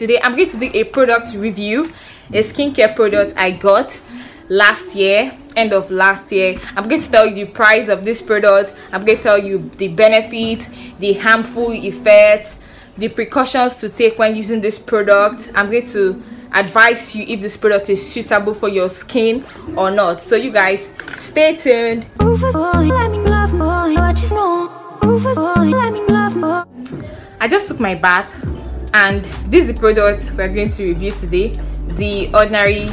Today I'm going to do a product review, a skincare product I got last year, end of last year. I'm going to tell you the price of this product, I'm going to tell you the benefit, the harmful effects, the precautions to take when using this product. I'm going to advise you if this product is suitable for your skin or not. So you guys stay tuned. I just took my bath and this is the product we're going to review today, the Ordinary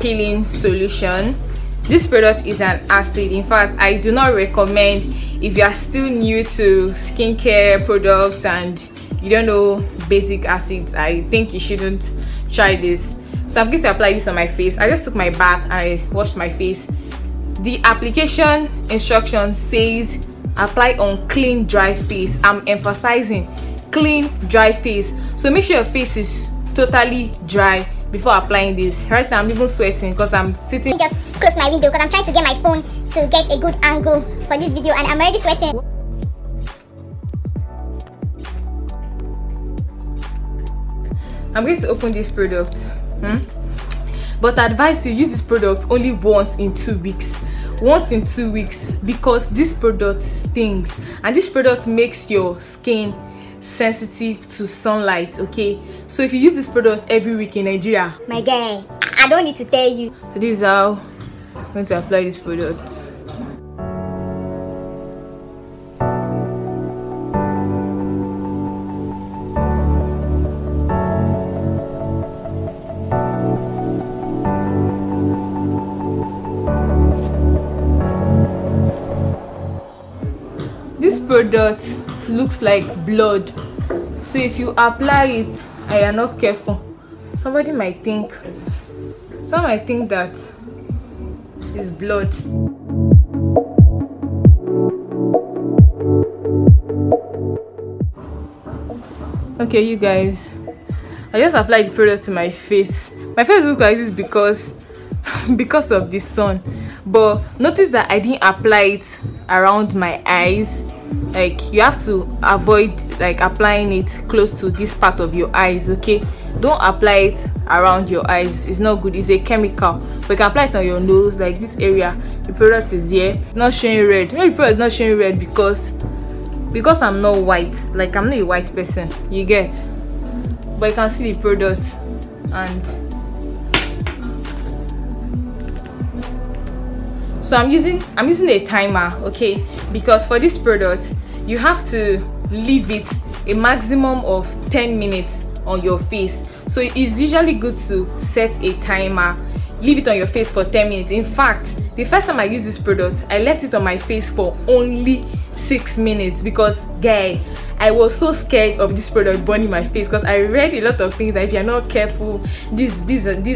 peeling solution. This product is an acid. In fact, I do not recommend, if you are still new to skincare products and you don't know basic acids, I think you shouldn't try this. So I'm going to apply this on my face. I just took my bath and I washed my face. The application instruction says apply on clean, dry face. I'm emphasizing clean, dry face. So make sure your face is totally dry before applying this. Right now I'm even sweating because I'm sitting. Just close my window because I'm trying to get my phone to get a good angle for this video and I'm already sweating. I'm going to open this product, but I advise you use this product only once in 2 weeks. Once in 2 weeks, because this product stings and this product makes your skin sensitive to sunlight. Okay, so if you use this product every week in Nigeria, my guy, I don't need to tell you. So this is how I'm going to apply this product. This product looks like blood, so if you apply it and you're not careful, some might think that it's blood. Okay, you guys, I just applied the product to my face. My face looks like this because of the sun, but notice that I didn't apply it around my eyes. Like, you have to avoid like applying it close to this part of your eyes. Okay, don't apply it around your eyes, it's not good, it's a chemical. But you can apply it on your nose, like this area. The product is here, not showing red. No, the product is not showing red because I'm not white. Like, I'm not a white person, you get. But you can see the product, and so I'm using a timer, okay, because for this product you have to leave it a maximum of 10 minutes on your face. So it's usually good to set a timer, leave it on your face for 10 minutes. In fact, the first time I used this product, I left it on my face for only 6 minutes because, guy, I was so scared of this product burning my face because I read a lot of things that if you're not careful, this is an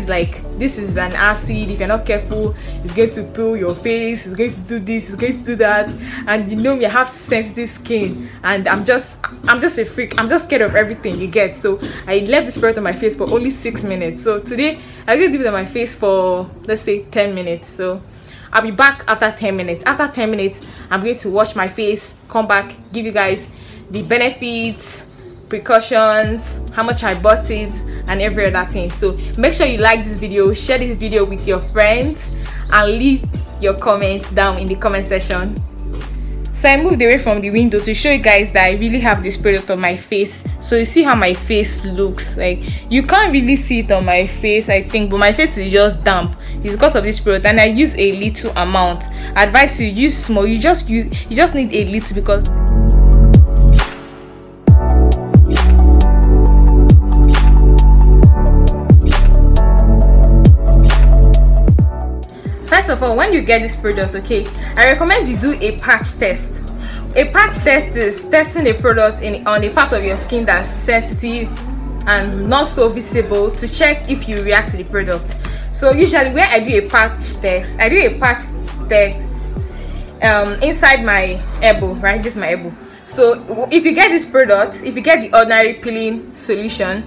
acid. If you're not careful, it's going to peel your face, it's going to do this, it's going to do that. And you know me, I have sensitive skin and I'm just a freak. I'm just scared of everything, you get. So I left this product on my face for only 6 minutes. So today I'm going to leave it on my face for, let's say, 10 minutes. So I'll be back after 10 minutes. After 10 minutes, I'm going to wash my face, come back, give you guys the benefits, precautions, how much I bought it, and every other thing. So make sure you like this video, share this video with your friends, and leave your comments down in the comment section. So I moved away from the window to show you guys that I really have this product on my face. So you see how my face looks. Like, you can't really see it on my face, I think, but my face is just damp. It's because of this product and I use a little amount. I advise you use small. You just need a little because first of all, when you get this product, okay, I recommend you do a patch test. A patch test is testing a product on a part of your skin that's sensitive and not so visible to check if you react to the product. So usually where I do a patch test, I do a patch test inside my elbow, right? This is my elbow. So if you get this product, if you get the Ordinary peeling solution,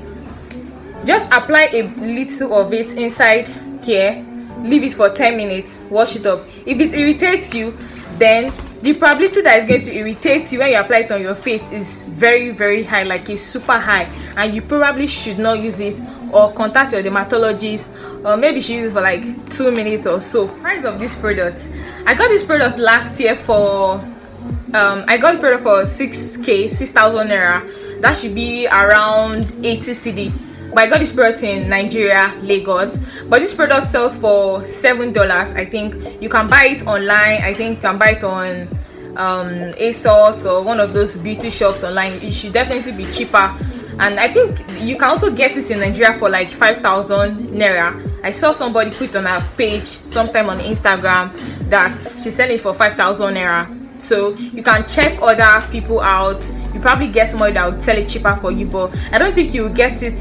just apply a little of it inside here. Leave it for 10 minutes, wash it off. If it irritates you, then The probability that it's going to irritate you when you apply it on your face is very, very high, like it's super high, and you probably should not use it or contact your dermatologist, or maybe she uses it for like 2 minutes or so. Price of this product, I got this product last year for I got the product for 6,000 naira, that should be around 80 cedi. But I got this product in Nigeria, Lagos, but this product sells for $7, I think. You can buy it online, I think you can buy it on ASOS or one of those beauty shops online. It should definitely be cheaper, and I think you can also get it in Nigeria for like 5,000 naira. I saw somebody put on her page sometime on Instagram that she's selling it for 5,000 naira. So you can check other people out. You probably get somebody that will sell it cheaper for you, but I don't think you'll get it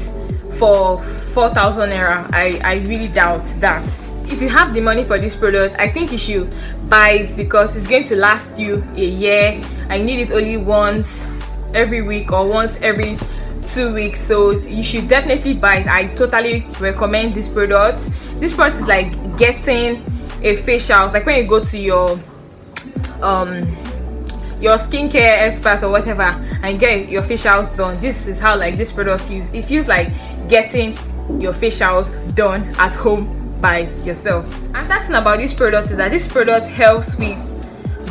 for 4,000 naira. I really doubt that. If you have the money for this product, I think you should buy it because it's going to last you a year. I need it only once every week or once every 2 weeks, so you should definitely buy it. I totally recommend this product. This product is like getting a facial. It's like when you go to your skincare expert or whatever and get your facials done, this is how like this product feels. It feels like getting your facials done at home by yourself. And that's about this product is that this product helps with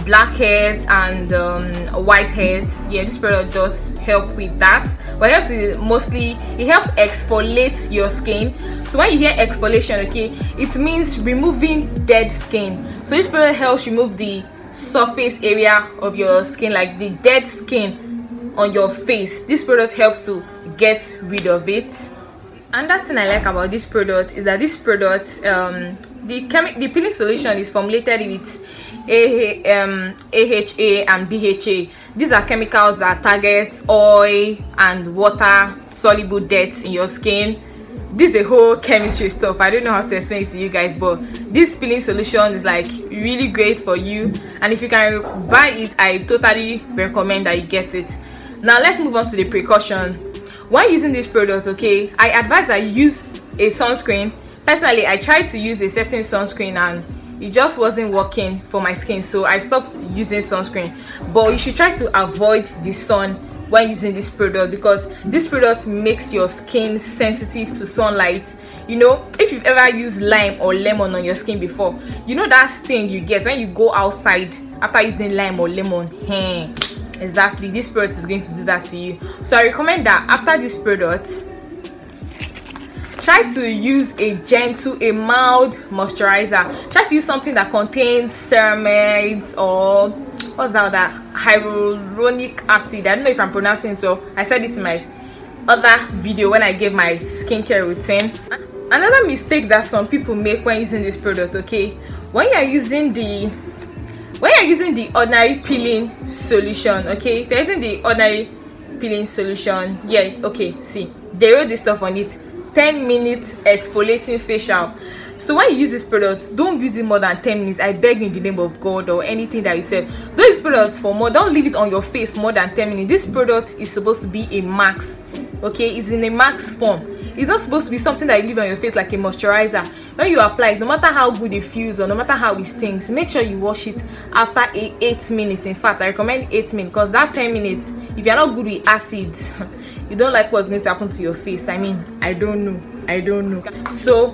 blackheads and whiteheads. Yeah, this product does help with that, but it helps with mostly, it helps exfoliate your skin. So when you hear exfoliation, okay, it means removing dead skin. So this product helps remove the surface area of your skin, like the dead skin on your face. This product helps to get rid of it. And that thing I like about this product is that this product, the peeling solution is formulated with AHA and BHA. These are chemicals that target oil and water soluble deaths in your skin. This is a whole chemistry stuff. I don't know how to explain it to you guys, but this peeling solution is like really great for you, and if you can buy it, I totally recommend that you get it. Now let's move on to the precaution when using this product. Okay, I advise that you use a sunscreen. Personally, I tried to use a certain sunscreen and it just wasn't working for my skin, so I stopped using sunscreen. But you should try to avoid the sun when using this product, because this product makes your skin sensitive to sunlight. You know, if you've ever used lime or lemon on your skin before, you know that sting you get when you go outside after using lime or lemon. Exactly, this product is going to do that to you. So I recommend that after this product, try to use a gentle, a mild moisturizer. Try to use something that contains ceramides or what's that hyaluronic acid. I don't know if I'm pronouncing it so. I said it in my other video when I gave my skincare routine. Another mistake that some people make when using this product, okay, when you're using the ordinary peeling solution, okay, if you're using the ordinary peeling solution, yeah, okay, see, they wrote this stuff on it, 10 minutes exfoliating facial. So when you use this product, don't use it more than 10 minutes. I beg you in the name of God or anything that you said. Don't use this product for more. Don't leave it on your face more than 10 minutes. This product is supposed to be a max. Okay, it's in a max form. It's not supposed to be something that you leave on your face like a moisturizer. When you apply it, no matter how good it feels or no matter how it stinks, make sure you wash it after 8 minutes. In fact, I recommend 8 minutes, because that 10 minutes, if you're not good with acids, you don't like what's going to happen to your face. I mean, I don't know. So,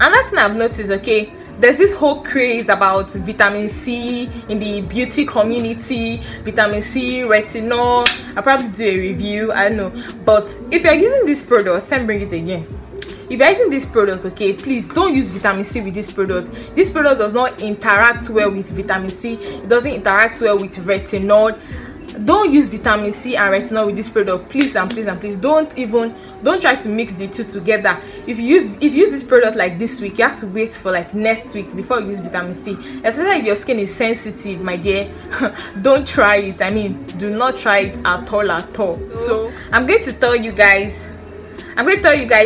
another thing I've noticed, okay, there's this whole craze about vitamin C in the beauty community, vitamin C, retinol. I'll probably do a review, I don't know. But if you're using this product, then bring it again. If you're using this product, okay, please don't use vitamin C with this product. This product does not interact well with vitamin C. It doesn't interact well with retinol. Don't use vitamin C and retinol with this product, please and please and please. Don't try to mix the two together. If you use this product like this week, you have to wait for like next week before you use vitamin C, especially if your skin is sensitive, my dear. Don't try it. I mean, do not try it at all. So I'm going to tell you guys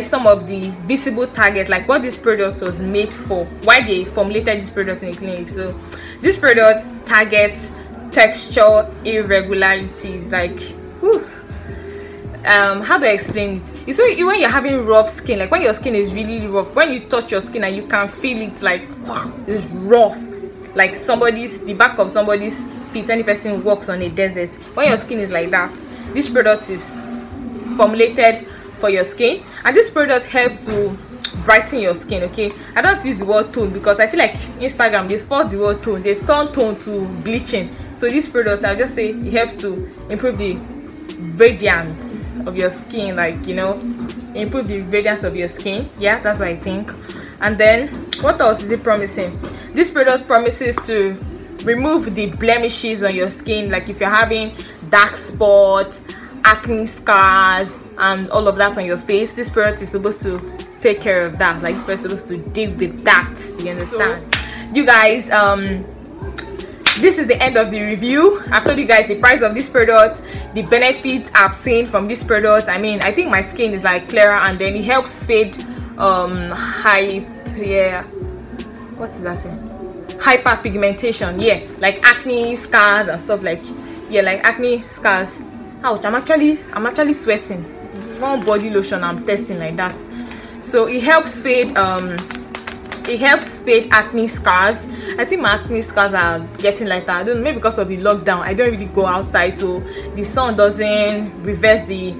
some of the visible targets, like what this product was made for, why they formulated this product in the clinic. So this product targets texture irregularities, like how do I explain it? It's when you're having rough skin, like when your skin is really rough, when you touch your skin and you can feel it, like it's rough, like the back of somebody's feet when the person walks on a desert. When your skin is like that, this product is formulated for your skin, and this product helps to brighten your skin. Okay, I don't use the word tone because I feel like Instagram, they spot the word tone, they've turned tone to bleaching. So this product, I'll just say it helps to improve the radiance of your skin, like, you know, improve the radiance of your skin. Yeah, that's what I think. And then what else is it promising? This product promises to remove the blemishes on your skin, like if you're having dark spots, acne scars and all of that on your face, this product is supposed to take care of that. Like, this product is supposed to deal with that, you understand? So, you guys, this is the end of the review. I've told you guys the price of this product, the benefits I've seen from this product. I mean, I think my skin is like clearer, and then it helps fade hyperpigmentation, yeah, like acne scars and stuff, like, yeah, like acne scars. Ouch, I'm actually sweating. One body lotion I'm testing like that. So it helps fade acne scars. I think my acne scars are getting lighter. I don't know, maybe because of the lockdown, I don't really go outside, so the sun doesn't reverse the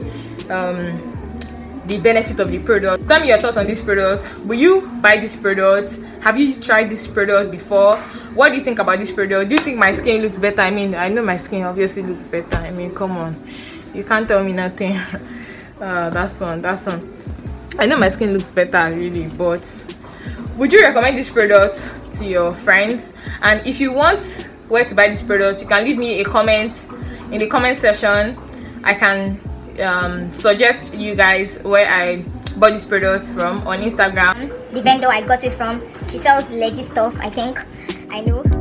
benefit of the product. Tell me your thoughts on this product. Will you buy this product? Have you tried this product before? What do you think about this product? Do you think my skin looks better? I mean, I know my skin obviously looks better. I mean, come on, you can't tell me nothing. That's on. I know my skin looks better, really, but would you recommend this product to your friends? And if you want where to buy this product, you can leave me a comment in the comment section. I can suggest you guys where I bought this product from on Instagram. The vendor I got it from, she sells legit stuff, I think. I know.